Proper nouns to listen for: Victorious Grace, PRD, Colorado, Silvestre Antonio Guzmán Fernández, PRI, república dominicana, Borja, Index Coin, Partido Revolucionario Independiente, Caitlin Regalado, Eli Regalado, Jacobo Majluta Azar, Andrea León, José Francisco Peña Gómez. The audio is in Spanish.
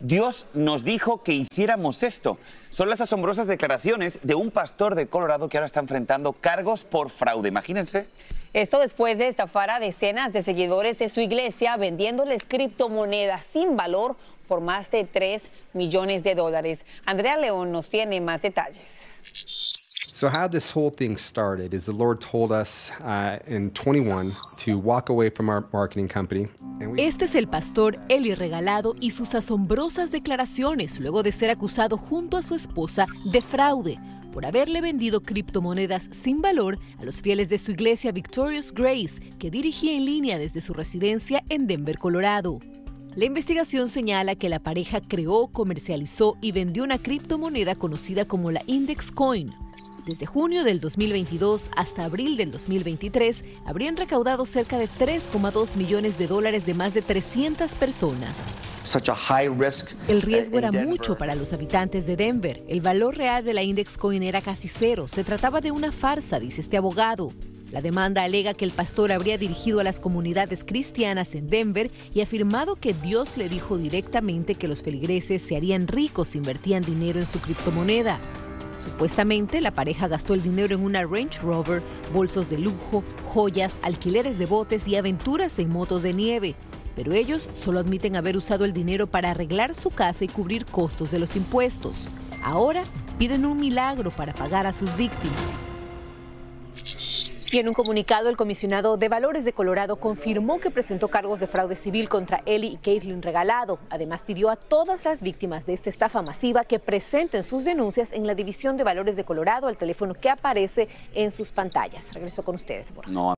Dios nos dijo que hiciéramos esto. Son las asombrosas declaraciones de un pastor de Colorado que ahora está enfrentando cargos por fraude. Imagínense. Esto después de estafar a decenas de seguidores de su iglesia vendiéndoles criptomonedas sin valor por más de $3 millones. Andrea León nos tiene más detalles. So how this whole thing started is the Lord told us in 21 to walk away from our marketing company. Este es el pastor Eli Regalado y sus asombrosas declaraciones luego de ser acusado junto a su esposa de fraude por haberle vendido criptomonedas sin valor a los fieles de su iglesia Victorious Grace, que dirigía en línea desde su residencia en Denver, Colorado. La investigación señala que la pareja creó, comercializó y vendió una criptomoneda conocida como la Index Coin. Desde junio del 2022 hasta abril del 2023, habrían recaudado cerca de $3,2 millones de más de 300 personas. El riesgo era mucho para los habitantes de Denver. El valor real de la Index Coin era casi cero. Se trataba de una farsa, dice este abogado. La demanda alega que el pastor habría dirigido a las comunidades cristianas en Denver y afirmado que Dios le dijo directamente que los feligreses se harían ricos si invertían dinero en su criptomoneda. Supuestamente, la pareja gastó el dinero en una Range Rover, bolsos de lujo, joyas, alquileres de botes y aventuras en motos de nieve. Pero ellos solo admiten haber usado el dinero para arreglar su casa y cubrir costos de los impuestos. Ahora piden un milagro para pagar a sus víctimas. Y en un comunicado, el comisionado de Valores de Colorado confirmó que presentó cargos de fraude civil contra Eli y Caitlin Regalado. Además, pidió a todas las víctimas de esta estafa masiva que presenten sus denuncias en la División de Valores de Colorado al teléfono que aparece en sus pantallas. Regreso con ustedes, Borja.